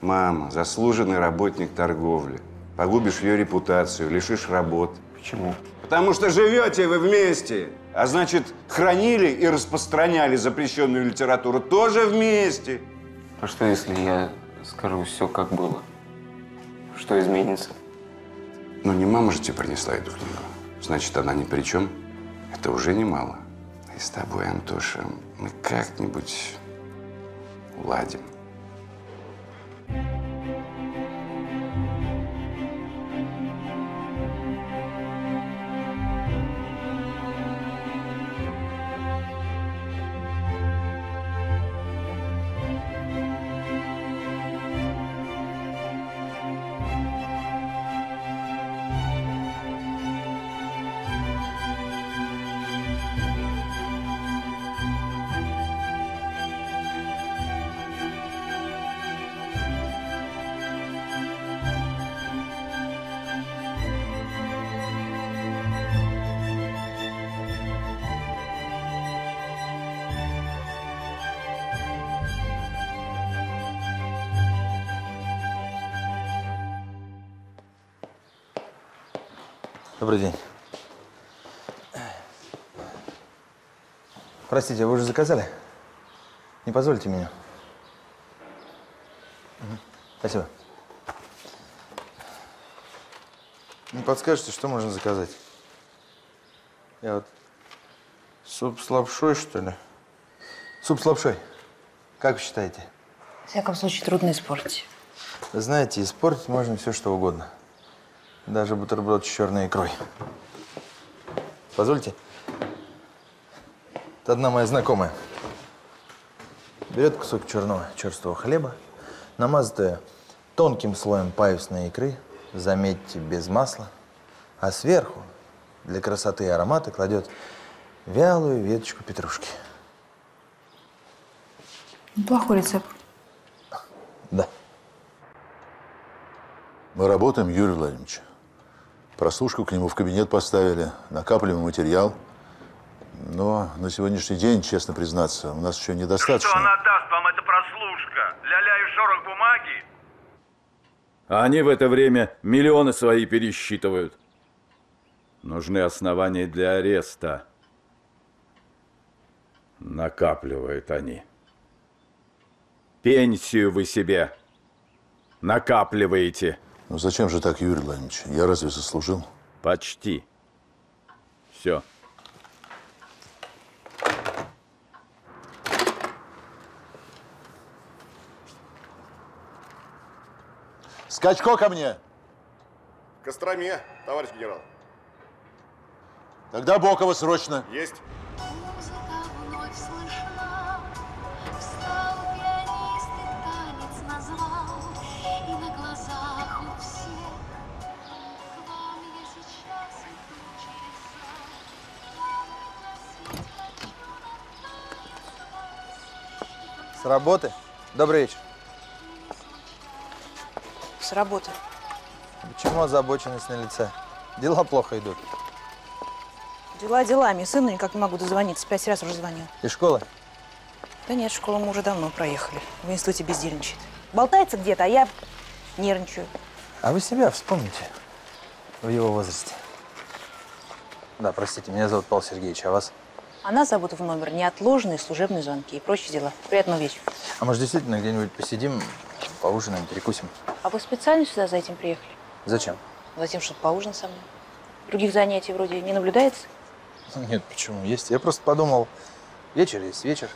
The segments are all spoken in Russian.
Мама, заслуженный работник торговли. Погубишь ее репутацию, лишишь работы. Почему? Потому что живете вы вместе. А значит, хранили и распространяли запрещенную литературу тоже вместе. А что, если я скажу все, как было? Что изменится? Ну, не мама же тебе принесла эту книгу. Значит, она ни при чем. Это уже немало. И с тобой, Антоша, мы как-нибудь уладим. Добрый день. Простите, вы уже заказали? Не позволите меня? Спасибо. Не подскажете, что можно заказать? Я вот… Суп с лапшой, что ли? Суп с лапшой. Как вы считаете? В всяком случае, трудно испортить. Вы знаете, испортить можно все, что угодно. Даже бутерброд с черной икрой. Позвольте. Это одна моя знакомая. Берет кусок черного черствого хлеба, намазывая тонким слоем паюсной икры, заметьте, без масла, а сверху для красоты и аромата кладет вялую веточку петрушки. Неплохой рецепт. Да. Мы работаем, Юрий Владимирович. Прослушку к нему в кабинет поставили, накапливаем материал. Но на сегодняшний день, честно признаться, у нас еще недостаточно. Что она даст вам, эта прослушка? Ля-ля и шорох бумаги? А они в это время миллионы свои пересчитывают. Нужны основания для ареста. Накапливают они. Пенсию вы себе накапливаете. Ну зачем же так, Юрий Владимирович? Я разве заслужил? Почти. Все. Скачко ко мне! В Костроме, товарищ генерал. Тогда Бокова срочно. Есть. С работы? Добрый вечер. С работы. Почему озабоченность на лице? Дела плохо идут. Дела делами. Сыну никак не могу дозвониться. 5 раз уже звонил. Из школы? Да нет, в школу мы уже давно проехали. В институте бездельничает. Болтается где-то, а я нервничаю. А вы себя вспомните в его возрасте. Да, простите, меня зовут Павел Сергеевич, а вас? А нас зовут в номер неотложные служебные звонки и прочие дела. Приятного вечера. А может, действительно где-нибудь посидим, поужинаем, перекусим? А вы специально сюда за этим приехали? Зачем? Затем, чтобы поужинать со мной. Других занятий вроде не наблюдается? Нет, почему? Есть. Я просто подумал, вечер есть вечер.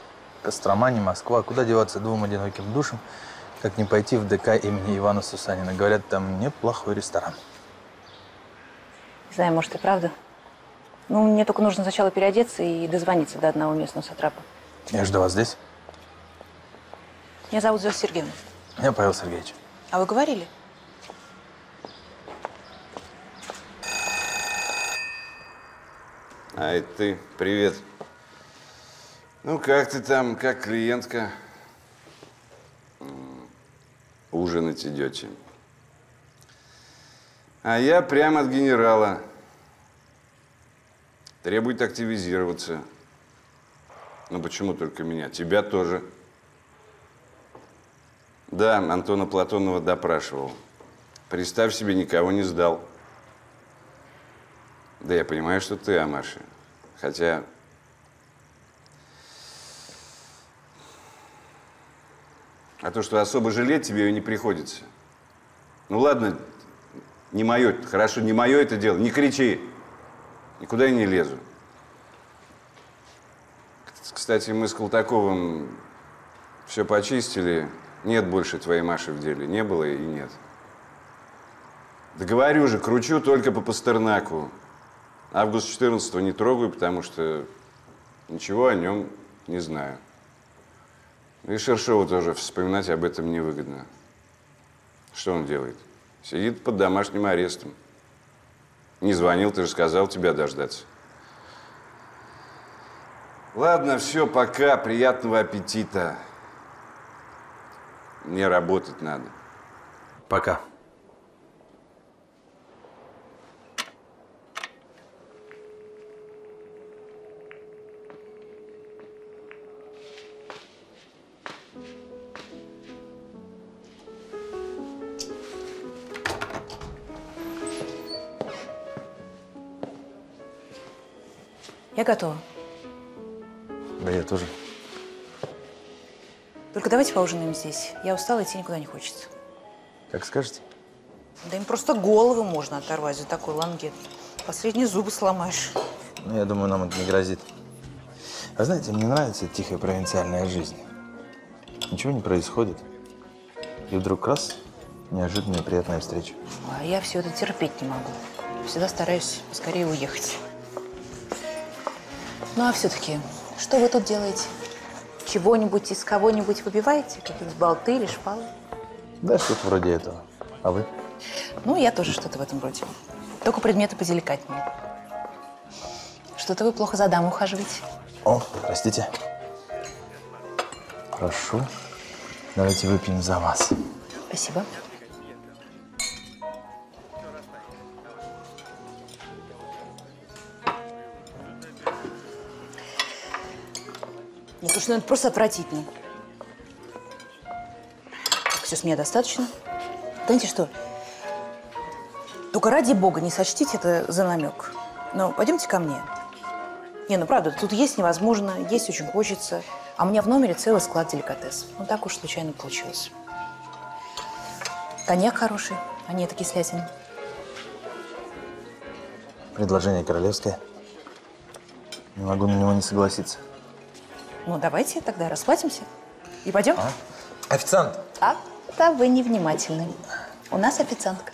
Кострома, не Москва. Куда деваться двум одиноким душам, как не пойти в ДК имени Ивана Сусанина? Говорят, там неплохой ресторан. Не знаю, может, и правда. Ну, мне только нужно сначала переодеться и дозвониться до одного местного сатрапа. Я жду вас здесь. Меня зовут Зоя Сергеевна. Я Павел Сергеевич. А вы говорили? А, это ты. Привет. Ну, как ты там, как клиентка? Ужинать идете. А я прямо от генерала. Требует активизироваться. Ну почему только меня? Тебя тоже. Да, Антона Платонова допрашивал. Представь себе, никого не сдал. Да, я понимаю, что ты о Маше. Хотя… А то, что особо жалеть тебе ее не приходится. Ну ладно, не мое, хорошо, не мое это дело, не кричи. Никуда я не лезу. Кстати, мы с Колтаковым все почистили. Нет больше твоей Маши в деле. Не было и нет. Да говорю же, кручу только по Пастернаку. Август 14-го не трогаю, потому что ничего о нем не знаю. И Шершову тоже вспоминать об этом невыгодно. Что он делает? Сидит под домашним арестом. Не звонил, ты же сказал, тебя дождаться. Ладно, все, пока. Приятного аппетита. Мне работать надо. Пока. Я готова. Да, я тоже. Только давайте поужинаем здесь. Я устала, идти никуда не хочется. Как скажете. Да им просто головы можно оторвать за такой лангет. Последние зубы сломаешь. Ну, я думаю, нам это не грозит. А знаете, мне нравится тихая провинциальная жизнь. Ничего не происходит. И вдруг раз, неожиданная приятная встреча. А я все это терпеть не могу. Всегда стараюсь поскорее уехать. Ну, а все-таки, что вы тут делаете? Чего-нибудь из кого-нибудь выбиваете? Какие-нибудь болты или шпалы? Да, что-то вроде этого. А вы? Ну, я тоже что-то в этом роде. Только предметы поделикатнее. Что-то вы плохо за даму ухаживаете. О, простите. Прошу. Давайте выпьем за вас. Спасибо. Слушай, ну это просто отвратительно. Все, с меня достаточно. Знаете что? Только ради бога не сочтите это за намек. Но пойдемте ко мне. Не, ну правда, тут есть невозможно, есть очень хочется. А у меня в номере целый склад деликатес. Ну так уж случайно получилось. Коньяк хороший, а не это кислятина. Предложение королевское. Не могу на него не согласиться. Ну, давайте тогда расплатимся и пойдем. А? Официант! А-то вы невнимательны. У нас официантка.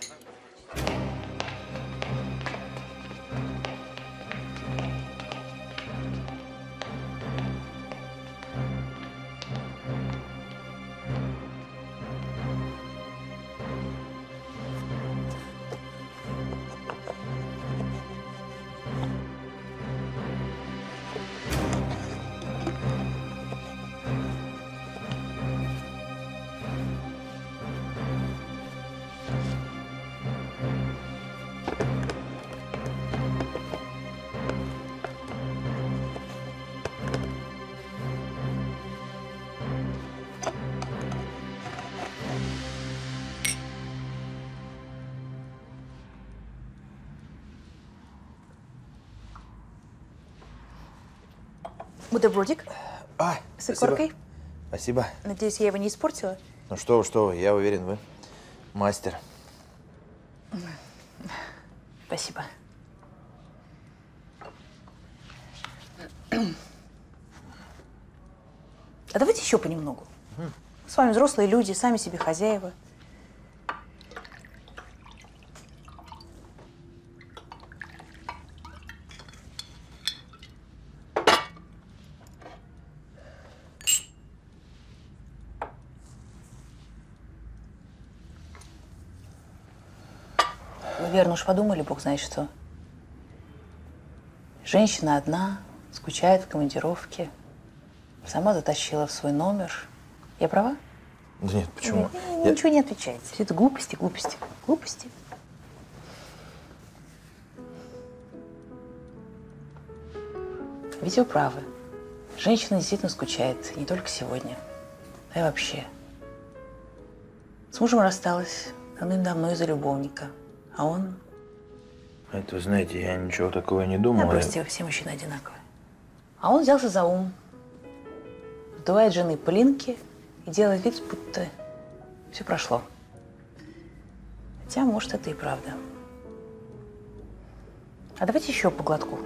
Бутербродик с икоркой. Спасибо. Надеюсь, я его не испортила? Ну что вы, я уверен, вы мастер. Спасибо. А давайте еще понемногу. С вами взрослые люди, сами себе хозяева. Верно уж подумали, бог знает что. Женщина одна, скучает в командировке, сама затащила в свой номер. Я права? Да нет, почему? Я... Ничего не отвечаете. Все это глупости, глупости, глупости. Ведь вы правы. Женщина действительно скучает, не только сегодня, а и вообще. С мужем рассталась давным-давно из-за любовника, а он… Это, знаете, я ничего такого не думал. Да, простите, все мужчины одинаковые. А он взялся за ум, вдувает жены пылинки и делает вид, будто все прошло. Хотя, может, это и правда. А давайте еще по глотку.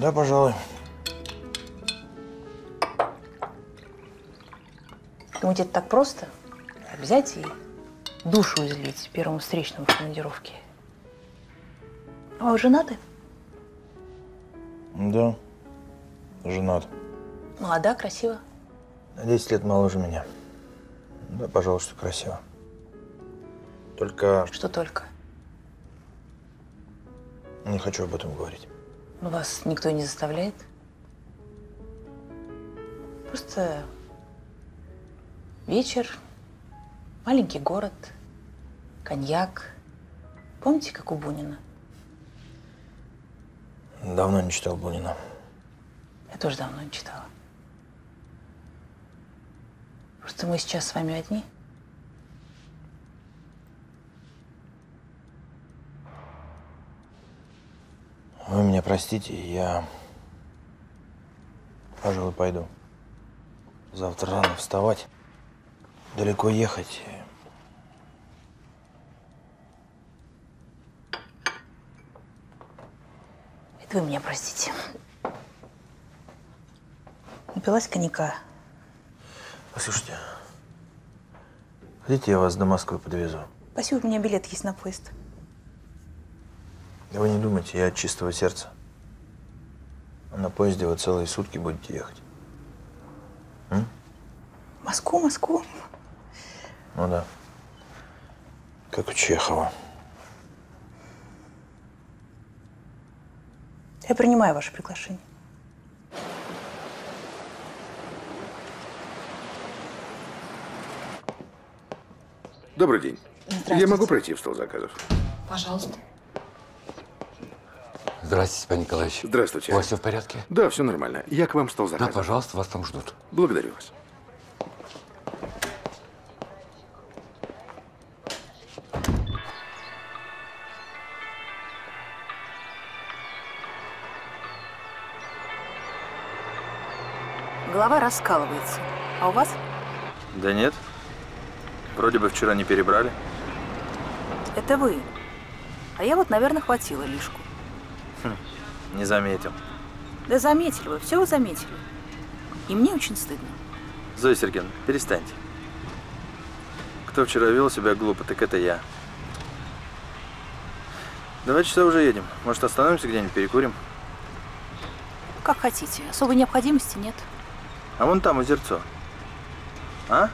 Да, пожалуй. Думаете, это так просто? Взять и душу излить первому встречному в командировке. А вы женаты? Да, женат. Молода, красива? На 10 лет моложе меня. Да, пожалуй, что красиво. Только… Что только? Не хочу об этом говорить. Но вас никто не заставляет? Просто вечер, маленький город, коньяк. Помните, как у Бунина? Давно не читал Бунина. Я тоже давно не читала. Просто мы сейчас с вами одни. Вы меня простите, я, пожалуй, пойду. Завтра рано вставать, далеко ехать. Это вы меня простите. Напилась коньяка. Послушайте, хотите, я вас до Москвы подвезу? Спасибо, у меня билет есть на поезд. Вы не думайте, я от чистого сердца. А на поезде вы целые сутки будете ехать. М? Москву, Москву. Ну да. Как у Чехова. Я принимаю ваше приглашение. Добрый день. Я могу пройти в стол заказов? Пожалуйста. Здравствуйте, Павел Николаевич. Здравствуйте. У вас все в порядке? Да, все нормально. Я к вам стал заказом. Да, пожалуйста, вас там ждут. Благодарю вас. Голова раскалывается. А у вас? Да нет. Вроде бы вчера не перебрали. Это вы. А я вот, наверное, хватила лишку. Не заметил. Да заметили вы, все вы заметили. И мне очень стыдно. Зоя Сергеевна, перестаньте. Кто вчера вел себя глупо, так это я. 2 часа уже едем. Может, остановимся где-нибудь, перекурим? Как хотите. Особой необходимости нет. А вон там озерцо. А?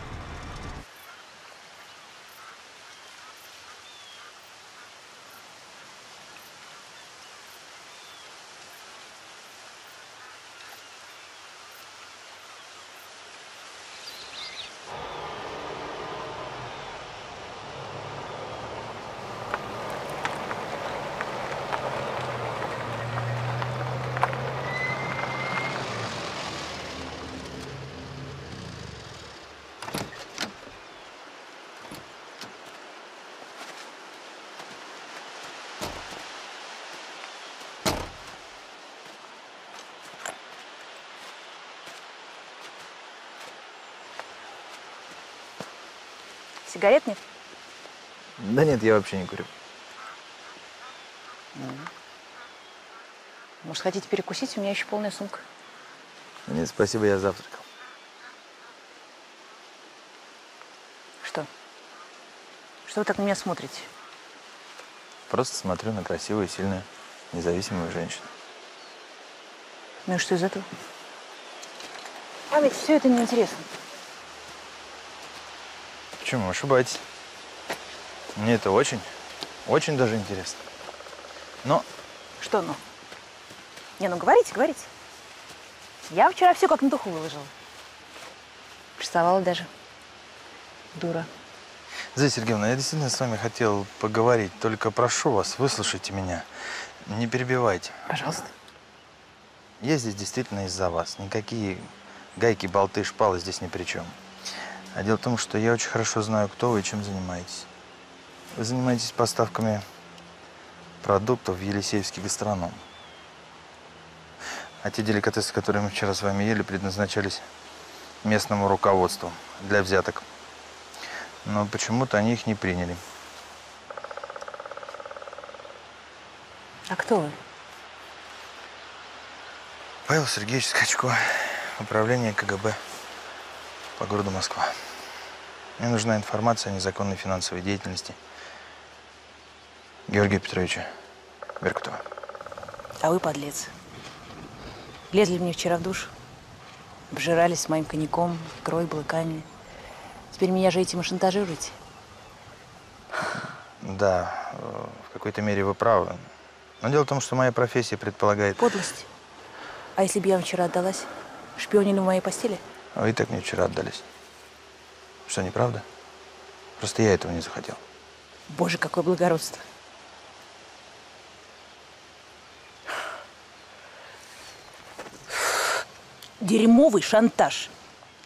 Сигарет нет? Да нет, я вообще не курю. Может, хотите перекусить? У меня еще полная сумка. Нет, спасибо, я завтракал. Что? Что вы так на меня смотрите? Просто смотрю на красивую, сильную, независимую женщину. Ну и что из этого? А ведь все это неинтересно. Почему? Ошибаетесь. Мне это очень, очень даже интересно. Но… Что но? Не, ну говорите, говорите. Я вчера все как на духу выложила. Приставала даже. Дура. Зоя Сергеевна, я действительно с вами хотел поговорить. Только прошу вас, выслушайте меня. Не перебивайте. Пожалуйста. Я здесь действительно из-за вас. Никакие гайки, болты, шпалы здесь ни при чем. А дело в том, что я очень хорошо знаю, кто вы и чем занимаетесь. Вы занимаетесь поставками продуктов в Елисеевский гастроном. А те деликатесы, которые мы вчера с вами ели, предназначались местному руководству для взяток. Но почему-то они их не приняли. А кто вы? Павел Сергеевич Скачко, управление КГБ по городу Москва. Мне нужна информация о незаконной финансовой деятельности Георгия Петровича Беркутова. А вы подлец. Лезли мне вчера в душ, обжирались с моим коньяком, икрой, балыками. Теперь меня же этим и шантажируете. Да, в какой-то мере вы правы. Но дело в том, что моя профессия предполагает… Подлость. А если бы я вам вчера отдалась? Шпионили в моей постели? А вы так мне вчера отдались. Что, неправда? Просто я этого не захотел. Боже, какое благородство. Дерьмовый шантаж.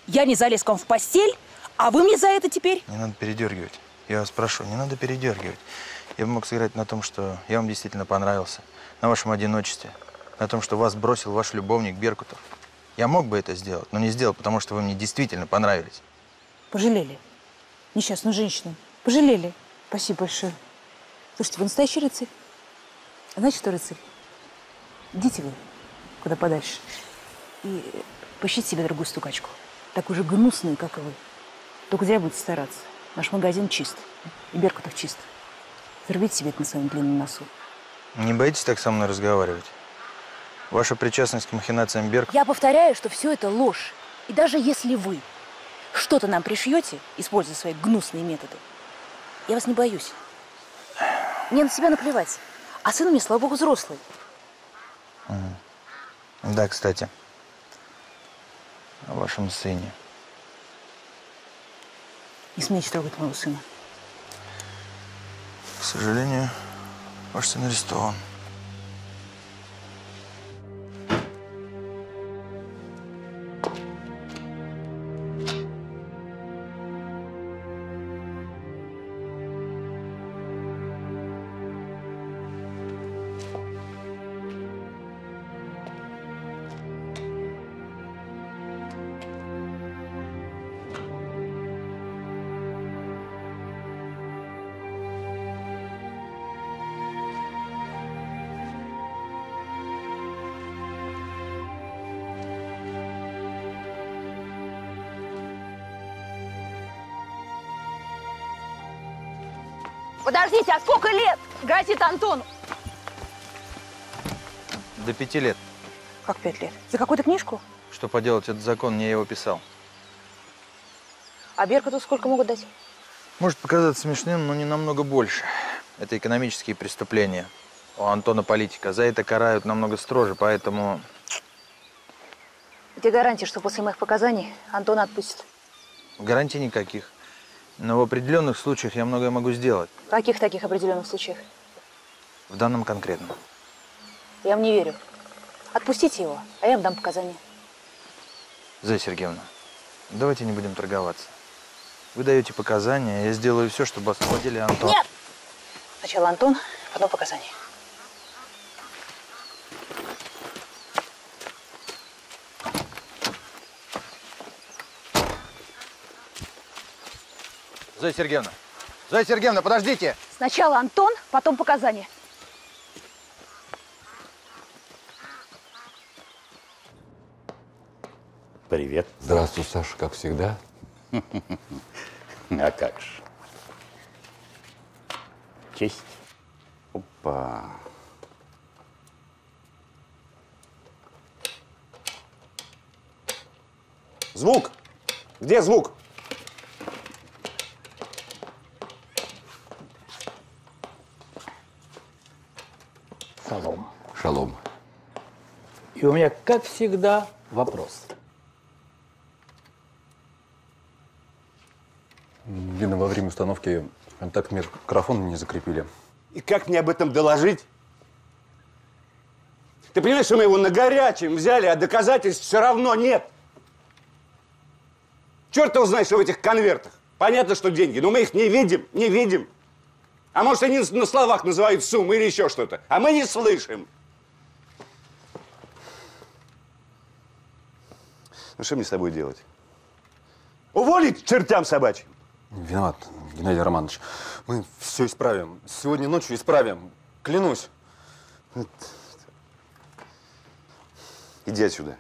Я не залез к вам в постель, а вы мне за это теперь… Не надо передергивать. Я вас прошу, не надо передергивать. Я бы мог сыграть на том, что я вам действительно понравился, на вашем одиночестве, на том, что вас бросил ваш любовник Беркутов. Я мог бы это сделать, но не сделал, потому что вы мне действительно понравились. Пожалели. Несчастную женщину. Пожалели. Спасибо большое. Слушайте, вы настоящий рыцарь. А знаете, что рыцарь? Идите вы куда подальше. И поищите себе другую стукачку. Такую же гнусную, как и вы. Только зря будете стараться. Наш магазин чист. И Беркутов чист. Зарвите себе это на своем длинном носу. Не боитесь так со мной разговаривать? Ваша причастность к махинациям Беркутова… Я повторяю, что все это ложь. И даже если вы что-то нам пришьете, используя свои гнусные методы, я вас не боюсь. Мне на себя наплевать. А сын у меня, слава богу, взрослый. Да, кстати. О вашем сыне. Не смейте трогать моего сына. К сожалению, ваш сын арестован. Подождите, а сколько лет грозит Антону? До 5 лет. Как 5 лет? За какую-то книжку? Что поделать, этот закон, не я его писал. А Беркуту сколько могут дать? Может показаться смешным, но не намного больше. Это экономические преступления. У Антона политика. За это карают намного строже, поэтому… Где гарантия, что после моих показаний Антона отпустят? Гарантий никаких. Но в определенных случаях я многое могу сделать. В каких таких определенных случаях? В данном конкретном. Я вам не верю. Отпустите его, а я вам дам показания. Зоя Сергеевна, давайте не будем торговаться. Вы даете показания, я сделаю все, чтобы освободили Антона. Нет! Сначала Антон, потом показания. Зоя Сергеевна! Зоя Сергеевна, подождите! Сначала Антон, потом показания. Привет. Здравствуй, Саша, как всегда. А как же. Честь. Опа. Звук! Где звук? Шалом. Шалом. И у меня, как всегда, вопрос. Дина, во время установки контактный микрофон не закрепили. И как мне об этом доложить? Ты понимаешь, что мы его на горячем взяли, а доказательств все равно нет. Черт его знает, что в этих конвертах. Понятно, что деньги, но мы их не видим, А может, они на словах называют суммы или еще что-то, а мы не слышим. Ну, что мне с тобой делать? Уволить чертям собачьим? Виноват, Геннадий Романович. Мы все исправим. Сегодня ночью исправим. Клянусь. Иди отсюда.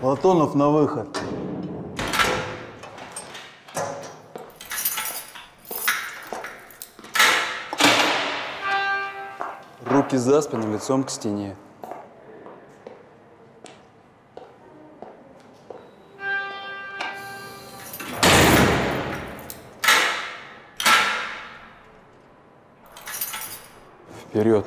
Платонов на выход. Руки за спину, лицом к стене. Вперед.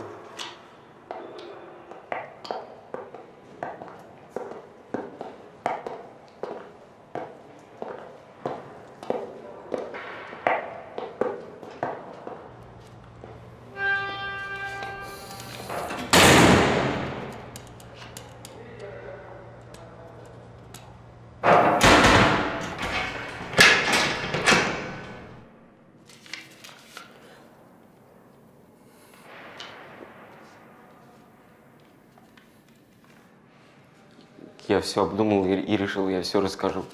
Я все обдумал и решил, я все расскажу.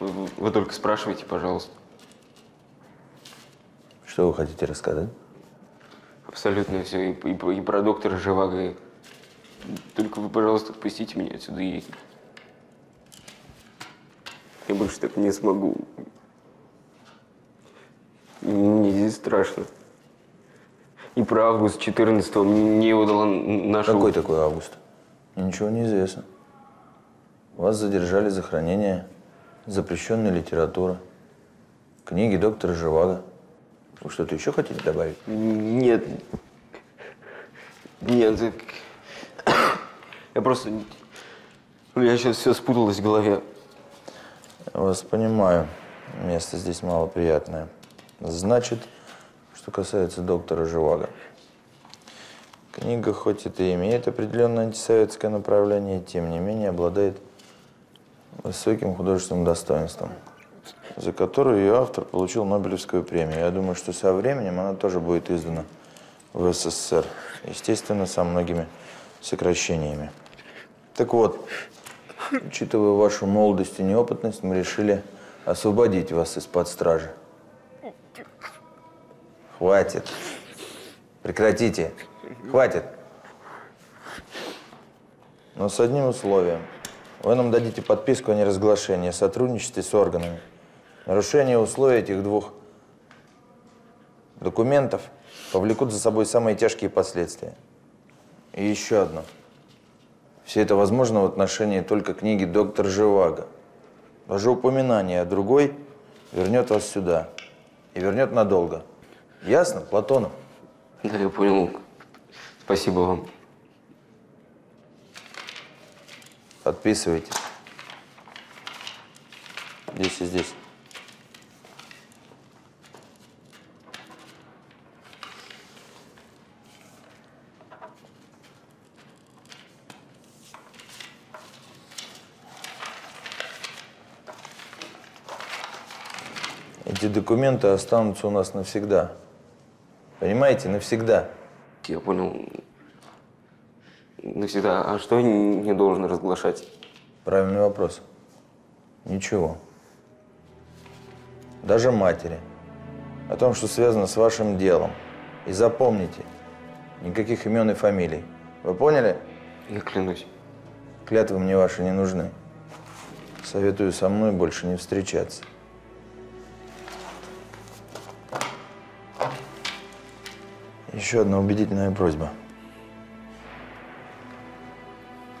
Вы только спрашивайте, пожалуйста. Что вы хотите рассказать? Абсолютно все. И про доктора Живаго. Только вы, пожалуйста, отпустите меня отсюда. И... я больше так не смогу. Мне здесь страшно. И про август 14-го мне его дала наша... Какой такой август? Ничего не известно. Вас задержали за хранение запрещенной литературы, книги доктора Живаго. Вы что-то еще хотите добавить? Нет. Нет. Я просто… У меня сейчас все спуталось в голове. Вас понимаю. Место здесь малоприятное. Значит, что касается доктора Живаго. Книга, хоть это и имеет определенное антисоветское направление, тем не менее обладает высоким художественным достоинством, за которую ее автор получил Нобелевскую премию. Я думаю, что со временем она тоже будет издана в СССР. Естественно, со многими сокращениями. Так вот, учитывая вашу молодость и неопытность, мы решили освободить вас из-под стражи. Хватит. Прекратите. Хватит. Но с одним условием. Вы нам дадите подписку о неразглашении, о сотрудничестве с органами. Нарушение условий этих двух документов повлекут за собой самые тяжкие последствия. И еще одно. Все это возможно в отношении только книги «Доктор Живаго». Даже упоминание о другой вернет вас сюда. И вернет надолго. Ясно, Платонов? Да, я понял. Спасибо вам. Подписывайтесь. Здесь и здесь. Эти документы останутся у нас навсегда. Понимаете, навсегда. Я понял. Навсегда. А что я не должен разглашать? Правильный вопрос. Ничего. Даже матери. О том, что связано с вашим делом. И запомните, никаких имен и фамилий. Вы поняли? Я клянусь. Клятвы мне ваши не нужны. Советую со мной больше не встречаться. Еще одна убедительная просьба.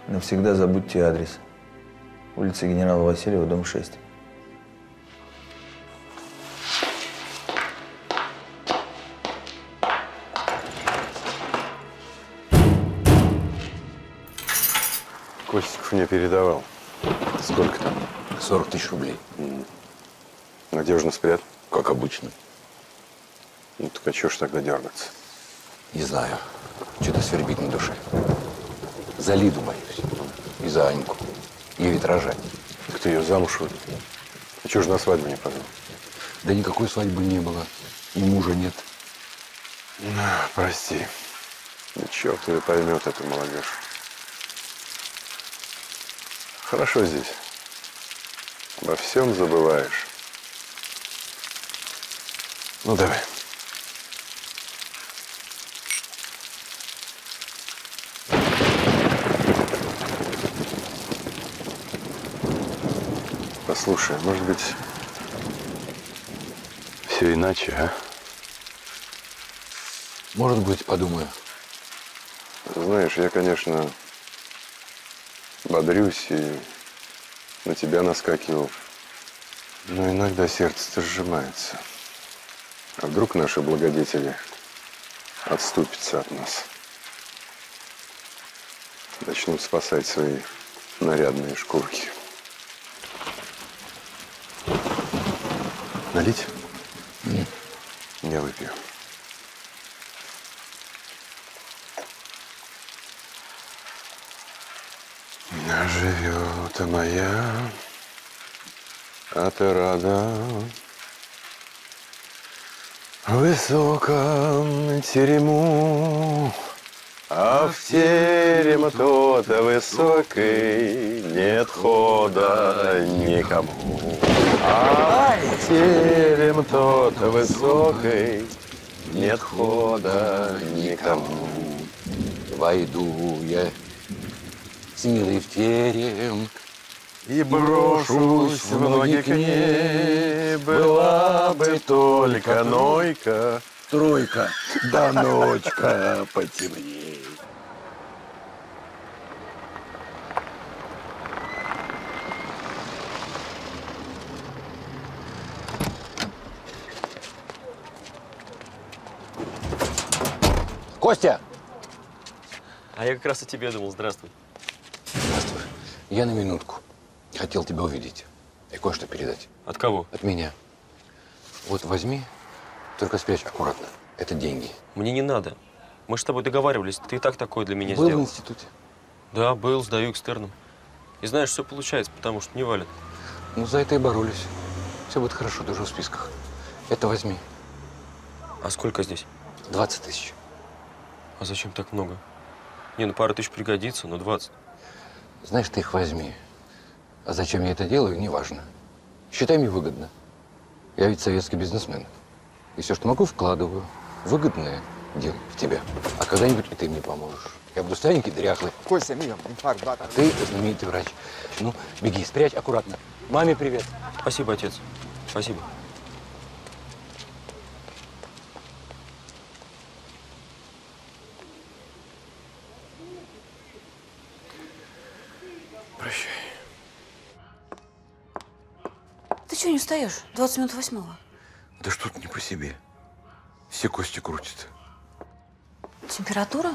Навсегда забудьте адрес. Улица генерала Васильева, дом 6. Костиков. Костиков мне передавал. Сколько там? 40 тысяч рублей. А Надежно спрятал? Как обычно. Ну так а чего ж тогда дергаться? Не знаю. Что-то свербит на душе. За Лиду боюсь. И за Аньку. Ее ведь рожать. Так ты ее замуж выдал? А чего же на свадьбу не позвал? Да никакой свадьбы не было. И мужа нет. Прости. Черт ее поймет, эту молодежь. Хорошо здесь. Обо всем забываешь. Ну, давай. Послушай, может быть, все иначе, а? Может быть, подумаю. Знаешь, я, конечно, бодрюсь и на тебя наскакивал. Но иногда сердце-то сжимается. А вдруг наши благодетели отступятся от нас? Начнут спасать свои нарядные шкурки. Налить? Нет. Я выпью. Живёта моя, а ты рада, высоко терему, а в терем кто-то высокий, нет хода никому. А в терем кто-то высокий, нет хода никому. Войду я с милой в терем и брошусь в ноги к ней. Была бы только нойка, тройка, да ночка потемней. Костя! А я как раз о тебе думал. Здравствуй. Здравствуй. Я на минутку. Хотел тебя увидеть и кое-что передать. От кого? От меня. Вот возьми, только спрячь аккуратно. Это деньги. Мне не надо. Мы же с тобой договаривались, ты и так такое для меня сделал. Был в институте? Да, был, сдаю экстерном. И знаешь, все получается, потому что не валят. Ну, за это и боролись. Все будет хорошо, даже в списках. Это возьми. А сколько здесь? 20 тысяч. А зачем так много? Не, ну пару тысяч пригодится, но 20. Знаешь, ты их возьми. А зачем я это делаю, неважно. Считай, мне выгодно. Я ведь советский бизнесмен. И все, что могу, вкладываю. Выгодное дело в тебя. А когда-нибудь и ты мне поможешь. Я буду старенький, дряхлый. Костя, милый, а ты знаменитый врач. Ну, беги, спрячь аккуратно. Маме привет. Спасибо, отец. Спасибо. Прощай. Ты чего не устаешь? 20 минут восьмого. Да что-то не по себе. Все кости крутятся. Температура?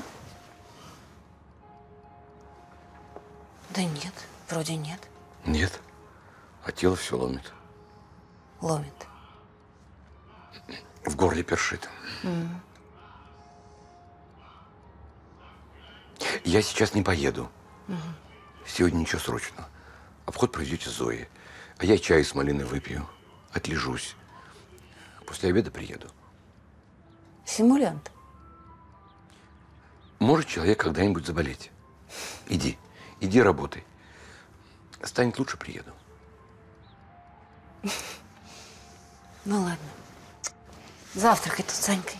Да нет, вроде нет. Нет, а тело все ломит. Ломит? В горле першит. Я сейчас не поеду. Сегодня ничего срочного. Обход проведете Зои. А я чай с малиной выпью. Отлежусь. После обеда приеду. Симулянт. Может человек когда-нибудь заболеть. Иди. Иди работай. Станет лучше, приеду. Ну ладно. Завтракай тут с Анькой.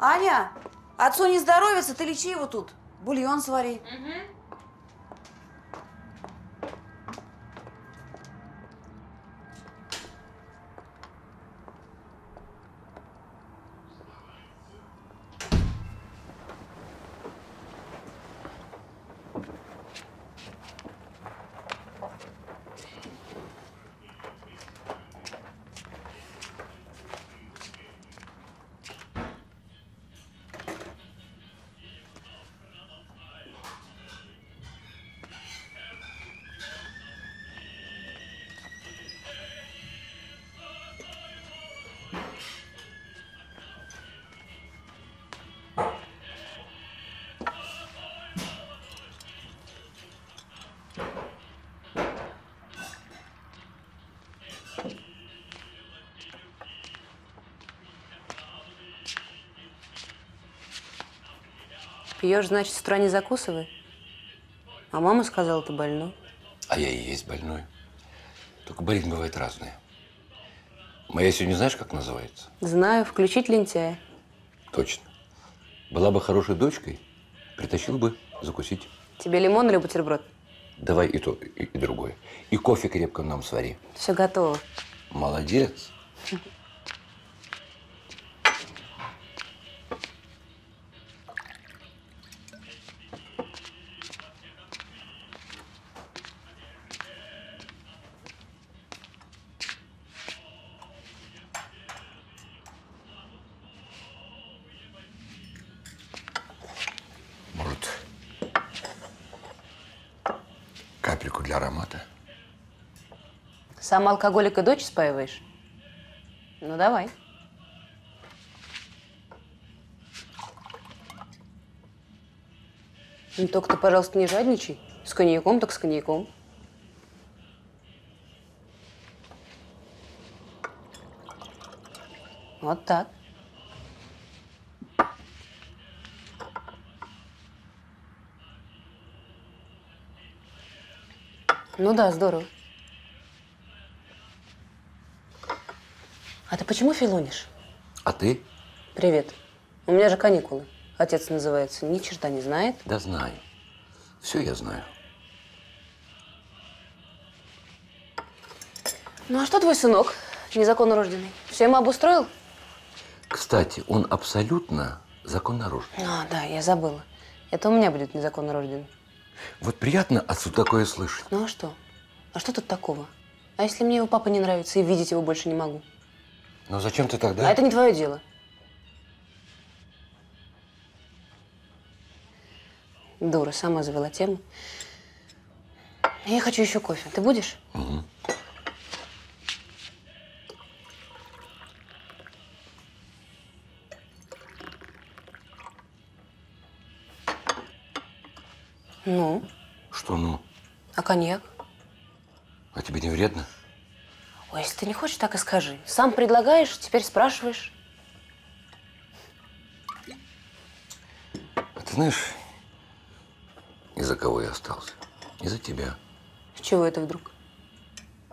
Аня, отцу не здоровится, ты лечи его тут. Бульон свари. Пьешь, значит, с утра не закусывай. А мама сказала, ты больной. А я и есть больной. Только болезнь бывает разная. Моя сегодня знаешь, как называется? Знаю. Включить лентяя. Точно. Была бы хорошей дочкой, притащил бы закусить. Тебе лимон или бутерброд? Давай и то, и другое. И кофе крепко нам свари. Все готово. Молодец. Сам алкоголик и дочь спаиваешь? Ну, давай. Ну, только ты, пожалуйста, не жадничай. С коньяком, так с коньяком. Вот так. Ну да, здорово. А ты почему филонишь? А ты? Привет. У меня же каникулы. Отец называется. Ни черта не знает. Да знаю. Все я знаю. Ну а что твой сынок, незаконно рожденный? Все ему обустроил? Кстати, он абсолютно законно рожденный. А, да, я забыла. Это у меня будет незаконно рожденный. Вот приятно отцу такое слышать. Ну а что? А что тут такого? А если мне его папа не нравится и видеть его больше не могу? Но зачем ты тогда… А это не твое дело. Дура, сама завела тему. Я хочу еще кофе. Ты будешь? Угу. Ну? Что ну? А коньяк? А тебе не вредно? Ой, если ты не хочешь, так и скажи. Сам предлагаешь, теперь спрашиваешь. А ты знаешь, из-за кого я остался? Из-за тебя. С чего это вдруг?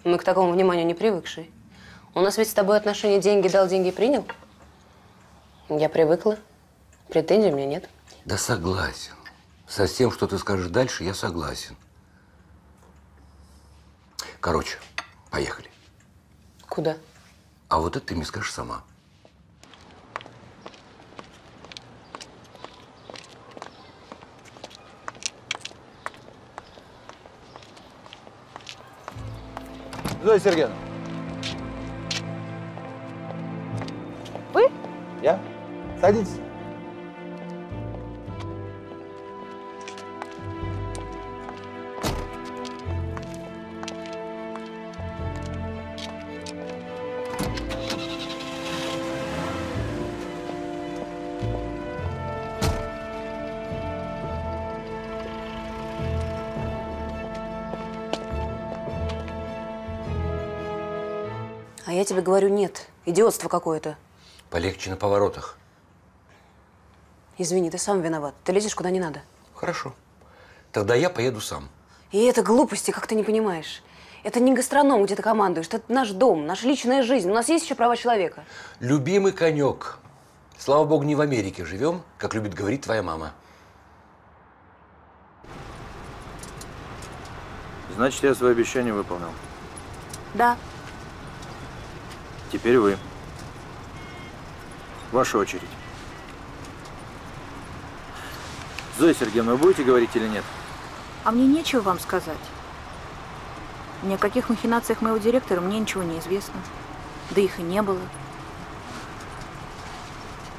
Мы к такому вниманию не привыкшие. У нас ведь с тобой отношения деньги дал, деньги принял. Я привыкла. Претензий у меня нет. Да согласен. Со всем, что ты скажешь дальше, я согласен. Короче, поехали. Куда? А вот это ты мне скажешь сама. Зоя Сергеевна. Вы? Я? Садитесь. Я тебе говорю, нет. Идиотство какое-то. Полегче на поворотах. Извини, ты сам виноват. Ты лезешь куда не надо. Хорошо. Тогда я поеду сам. И это глупости, как ты не понимаешь. Это не гастроном, где ты командуешь. Это наш дом, наша личная жизнь. У нас есть еще права человека. Любимый конек. Слава богу, не в Америке живем, как любит говорить твоя мама. Значит, я свое обещание выполнил. Да. Теперь вы. Ваша очередь. Зоя Сергеевна, вы будете говорить или нет? А мне нечего вам сказать. Ни о каких махинациях моего директора мне ничего не известно. Да их и не было.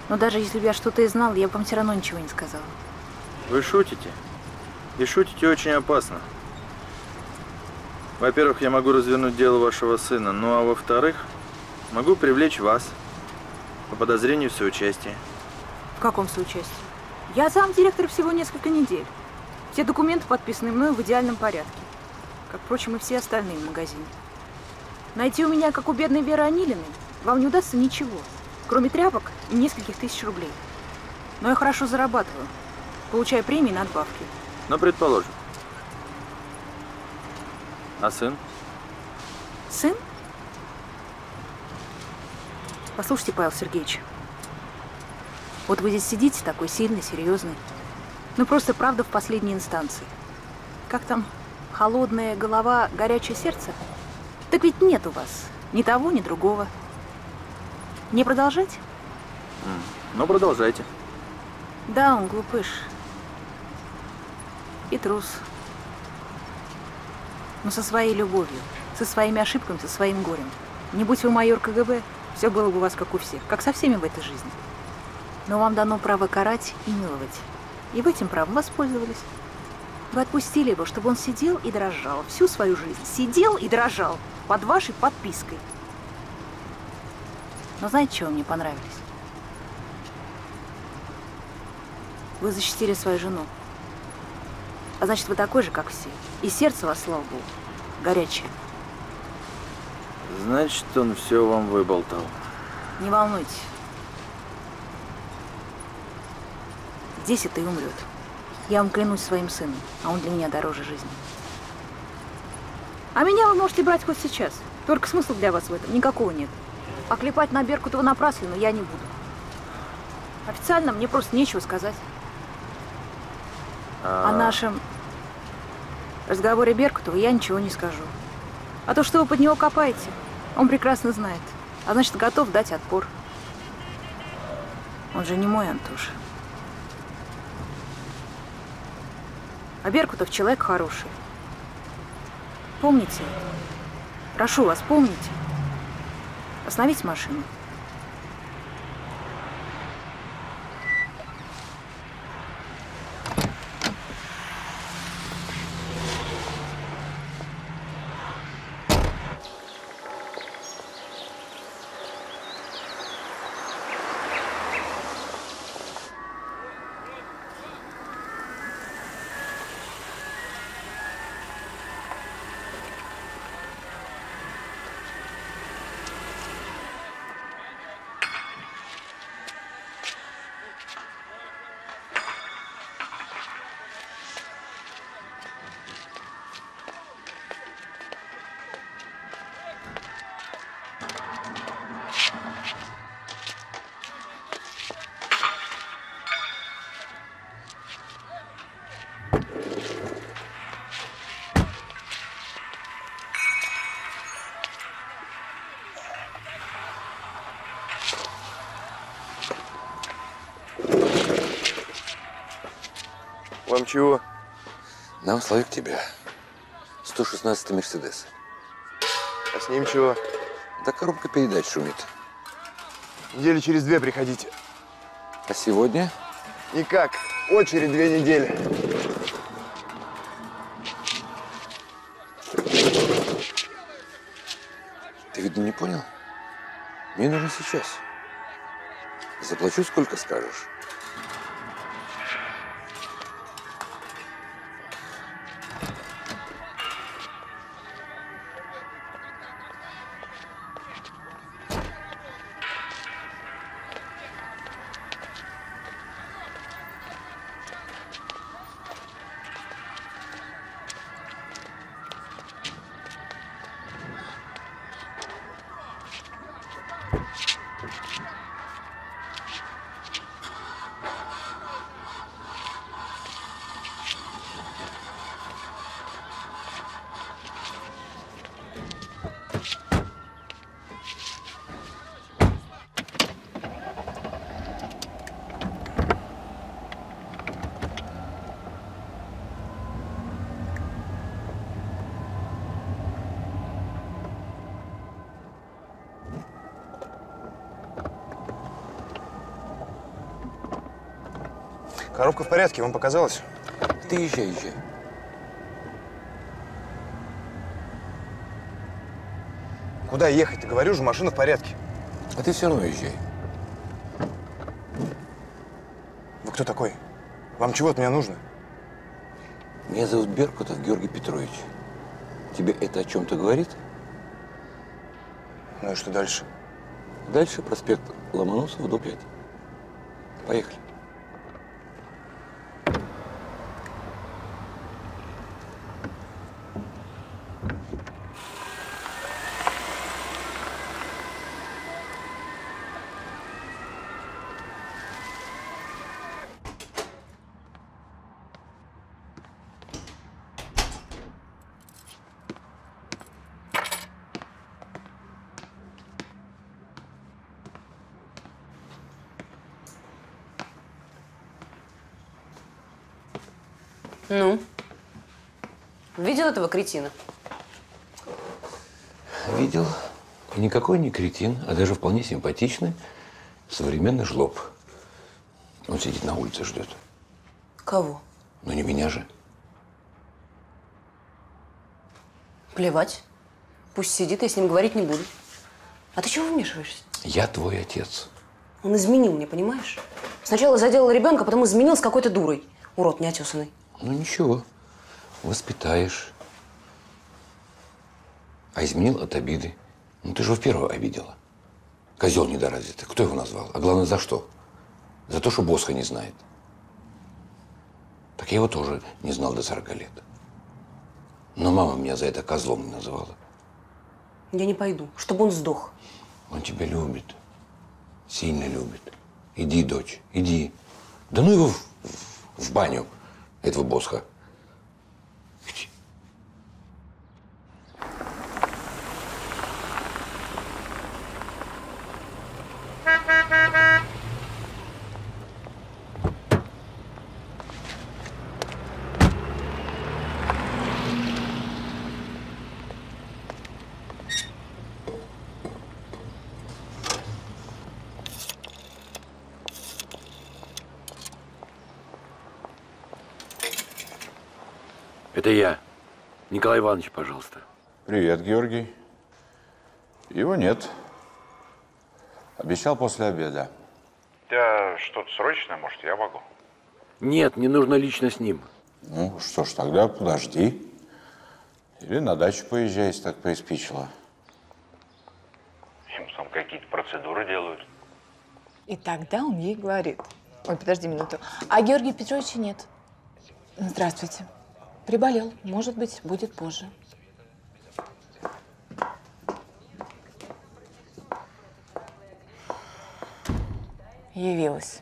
Но даже если бы я что-то и знала, я бы вам все равно ничего не сказала. Вы шутите. И шутите очень опасно. Во-первых, я могу развернуть дело вашего сына. Ну а во-вторых… Могу привлечь вас по подозрению в соучастии. В каком соучастии? Я замдиректора всего несколько недель. Все документы подписаны мною в идеальном порядке. Как, впрочем, и все остальные в магазине. Найти у меня, как у бедной Веры Анилиной, вам не удастся ничего, кроме тряпок и нескольких тысяч рублей. Но я хорошо зарабатываю. получая премии на отбавки. Ну, предположим. А сын? Сын? Послушайте, Павел Сергеевич, вот вы здесь сидите, такой сильный, серьезный. Ну, просто правда в последней инстанции. Как там? Холодная голова, горячее сердце? Так ведь нет у вас ни того, ни другого. Не продолжать? Ну, продолжайте. Да, он глупыш. И трус. Но со своей любовью, со своими ошибками, со своим горем. Не будь вы майор КГБ, все было бы у вас как у всех, как со всеми в этой жизни. Но вам дано право карать и миловать. И вы этим правом воспользовались. Вы отпустили его, чтобы он сидел и дрожал всю свою жизнь. Сидел и дрожал под вашей подпиской. Но знаете, чего мне понравилось? Вы защитили свою жену. А значит, вы такой же, как все. И сердце вас, слава богу, горячее. Значит, он все вам выболтал. Не волнуйтесь. Здесь это и умрет. Я вам клянусь своим сыном, а он для меня дороже жизни. А меня вы можете брать хоть сейчас. Только смысла для вас в этом никакого нет. А клепать на Беркутова напраслину я не буду. Официально мне просто нечего сказать. О нашем разговоре Беркутова я ничего не скажу. А то, что вы под него копаете, он прекрасно знает. А значит, готов дать отпор. Он же не мой, Антоша. А Беркутов человек хороший. Помните, прошу вас, помните. Остановите машину. Вам чего? Нам, Славик, тебя. 116-й Мерседес. А с ним чего? Да коробка передач шумит. Недели через две приходите. А сегодня? Никак. Очередь 2 недели. Ты, видно, не понял? Мне нужно сейчас. Заплачу, сколько скажешь. Коробка в порядке, вам показалось? Ты езжай, езжай. Куда ехать-то? Говорю же, машина в порядке. А ты все равно езжай. Вы кто такой? Вам чего от меня нужно? Меня зовут Беркутов Георгий Петрович. Тебе это о чем-то говорит? Ну и что дальше? Дальше проспект Ломоносова, дом 5. Поехали. Ну? Видел этого кретина? Видел. Никакой не кретин, а даже вполне симпатичный современный жлоб. Он сидит на улице, ждет. Кого? Ну, не меня же. Плевать. Пусть сидит, я с ним говорить не буду. А ты чего вмешиваешься? Я твой отец. Он изменил мне, понимаешь? Сначала заделал ребенка, потом изменил с какой-то дурой. Урод неотесанный. Ну, ничего. Воспитаешь. А изменил от обиды. Ну, ты же его первого обидела. Козел недоразвитый. Кто его назвал? А главное, за что? За то, что Босха не знает. Так я его тоже не знал до 40 лет. Но мама меня за это козлом не называла. Я не пойду, чтобы он сдох. Он тебя любит. Сильно любит. Иди, дочь, иди. Да ну его в баню, этого Босха. Иди. Это я. Николай Иванович, пожалуйста. Привет, Георгий. Его нет. Обещал после обеда. Да, что-то срочное, может, я могу? Нет, не нужно лично с ним. Ну, что ж, тогда подожди. Или на дачу поезжай, если так приспичило. Им там какие-то процедуры делают. И тогда он ей говорит. Ой, подожди минуту. А Георгия Петровича нет. Здравствуйте. Приболел. Может быть, будет позже. Явилась.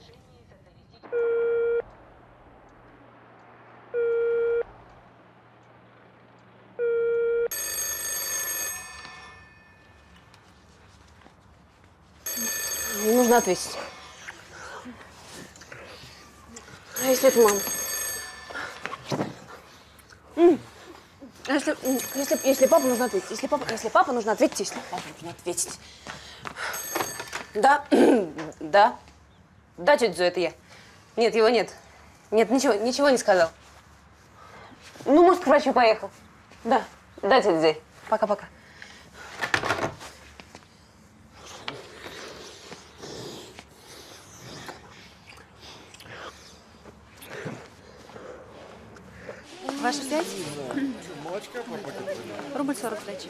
Не нужно ответить. А если это мама? Если папа, нужно ответить. Если папа, нужно ответить. Да, да, тетя Зоя, это я. Нет, его нет. Нет, ничего не сказал. Ну, может, к врачу поехал. Да, тетя Зоя. Пока-пока. Ваши взять? Рубль 40 дачи.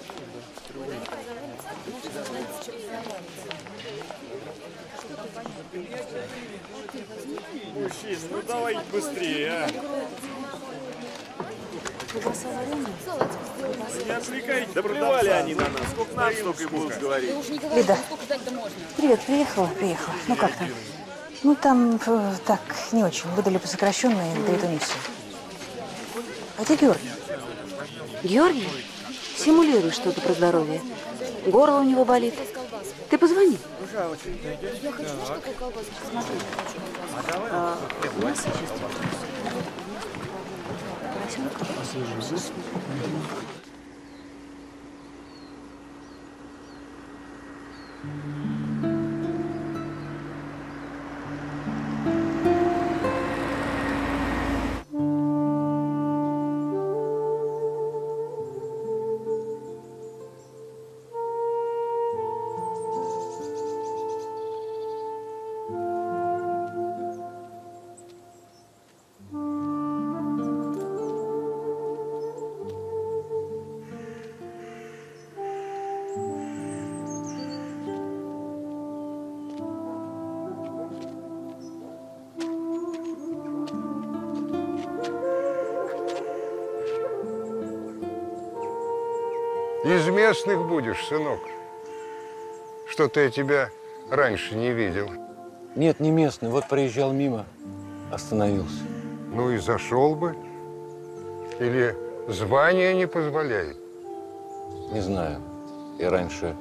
Мужчина, ну давай быстрее, а. Не отвлекайте, да плевали они на нас. Сколько нам, столько и будут говорить. Лида, привет, приехала. Ну как там? Ну там так, не очень. Выдали по сокращенной, да это не все. А ты Георгий? Георгий симулирует что-то про здоровье. Горло у него болит. Ты позвони. Из местных будешь, сынок. Что-то я тебя раньше не видел. Нет, не местный. Вот проезжал мимо, остановился. Ну и зашел бы. Или звание не позволяет? Не знаю. И раньше.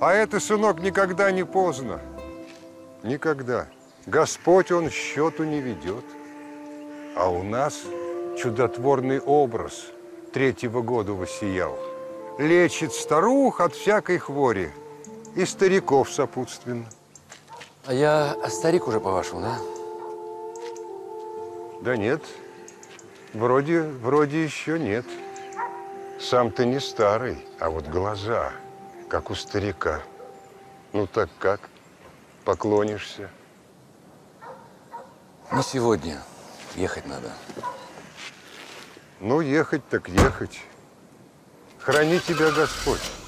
А это, сынок, никогда не поздно. Никогда. Господь, он счету не ведет. А у нас чудотворный образ третьего года воссиял. Лечит старух от всякой хвори и стариков сопутственно. А я старик уже, по-вашему, да? Да нет, вроде еще нет. Сам-то не старый, а вот глаза, как у старика. Ну так как? Поклонишься? Не сегодня. Ехать надо. Ну, ехать так ехать. Храни тебя Господь.